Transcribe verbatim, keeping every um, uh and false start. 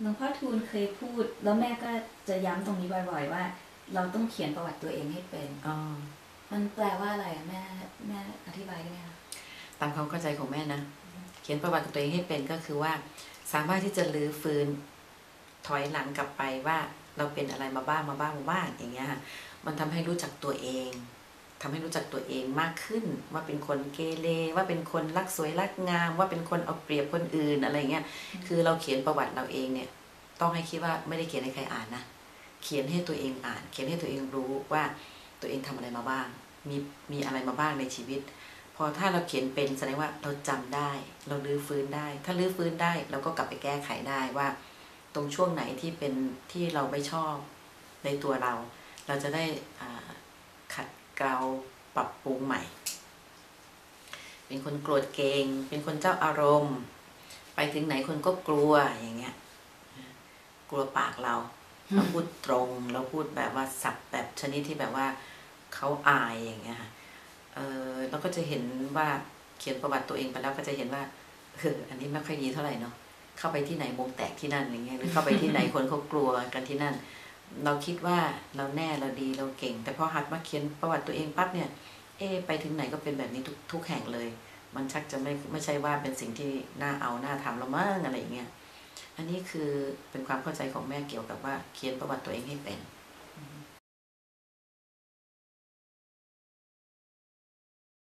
หลวงพ่อทูลเคยพูดแล้วแม่ก็จะย้ำตรงนี้บ่อยๆว่าเราต้องเขียนประวัติตัวเองให้เป็นอ๋อมันแปลว่าอะไรแม่แม่อธิบายได้ไหมคะตามความเข้าใจของแม่นะเขียนประวัติตัวเองให้เป็นก็คือว่าสามารถที่จะลื้อฟื้นถอยหลังกลับไปว่าเราเป็นอะไรมาบ้างมาบ้างมาบ้างอย่างเงี้ยค่ะมันทำให้รู้จักตัวเองทำให้รู้จักตัวเองมากขึ้นว่าเป็นคนเกเรว่าเป็นคนรักสวยรักงามว่าเป็นคนเอาเปรียบคนอื่นอะไรเงี้ยคือเราเขียนประวัติเราเองเนี่ยต้องให้คิดว่าไม่ได้เขียนให้ใครอ่านนะเขียนให้ตัวเองอ่านเขียนให้ตัวเองรู้ว่าตัวเองทำอะไรมาบ้างมีมีอะไรมาบ้างในชีวิตพอถ้าเราเขียนเป็นแสดงว่าเราจำได้เราลื้อฟื้นได้ถ้าลื้อฟื้นได้เราก็กลับไปแก้ไขได้ว่าตรงช่วงไหนที่เป็นที่เราไม่ชอบในตัวเราเราจะได้ขัดเกลาปรับปรุงใหม่เป็นคนโกรธเกรงเป็นคนเจ้าอารมณ์ไปถึงไหนคนก็กลัวอย่างเงี้ยกลัวปากเราเราพูดตรงเราพูดแบบว่าสับแบบชนิดที่แบบว่าเขาอายอย่างเงี้ยค่ะเออเราก็จะเห็นว่าเขียนประวัติตัวเองไปแล้วก็จะเห็นว่าเอออันนี้ไม่ค่อยดีเท่าไหร่เนาะเข้าไปที่ไหนวงแตกที่นั่นอย่างเงี้ยหรือเข้าไปที่ไหนคนเขากลัวกันที่นั่นเราคิดว่าเราแน่เราดีเราเก่งแต่พอหัดมาเขียนประวัติตัวเองปั๊บเนี่ยเอไปถึงไหนก็เป็นแบบนี้ทุกทุกแห่งเลยมันชักจะไม่ไม่ใช่ว่าเป็นสิ่งที่น่าเอาน่าทำละมั่งอะไรอย่างเงี้ยอันนี้คือเป็นความเข้าใจของแม่เกี่ยวกับว่าเขียนประวัติตัวเองให้เป็น